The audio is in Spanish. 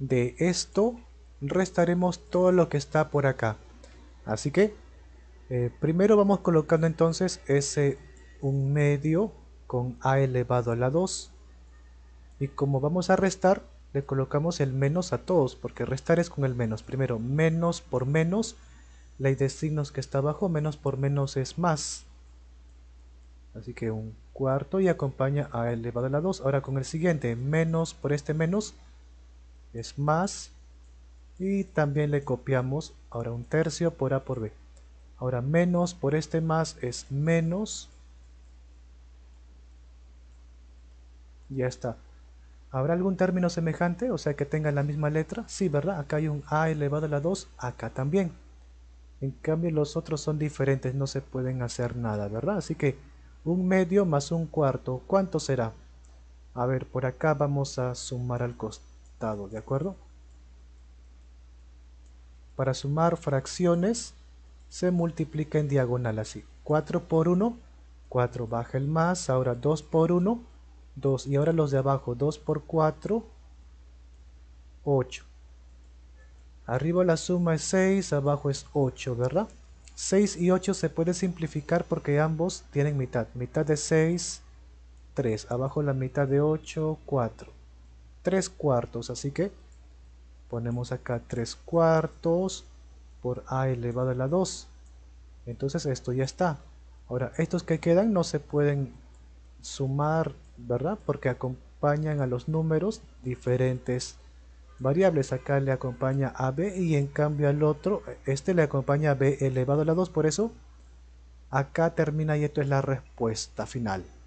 de esto restaremos todo lo que está por acá. Así que primero vamos colocando entonces ese 1/2 con a elevado a la 2. Y como vamos a restar, le colocamos el menos a todos, porque restar es con el menos. Primero, menos por menos, ley de signos que está abajo, menos por menos es más. Así que 1/4 y acompaña a elevado a la 2. Ahora con el siguiente, menos por este menos es más. Y también le copiamos ahora 1/3 por a por b. Ahora menos por este más es menos. Ya está. ¿Habrá algún término semejante? O sea, que tenga la misma letra. Sí, ¿verdad? Acá hay un a elevado a la 2, acá también. En cambio, los otros son diferentes, no se pueden hacer nada, ¿verdad? Así que 1/2 más 1/4, ¿cuánto será? A ver, por acá vamos a sumar al costado, ¿de acuerdo? Para sumar fracciones, se multiplica en diagonal así. 4 por 1, 4, baja el más, ahora 2 por 1, 2, y ahora los de abajo, 2 por 4, 8. Arriba la suma es 6, abajo es 8, ¿verdad? 6 y 8 se puede simplificar porque ambos tienen mitad. Mitad de 6, 3, abajo la mitad de 8, 4. 3/4, así que ponemos acá 3/4 por a elevado a la 2. Entonces esto ya está. Ahora estos que quedan no se pueden sumar, ¿verdad? Porque acompañan a los números diferentes variables. Acá le acompaña a b y en cambio al otro, este le acompaña a b elevado a la 2, por eso acá termina y esto es la respuesta final.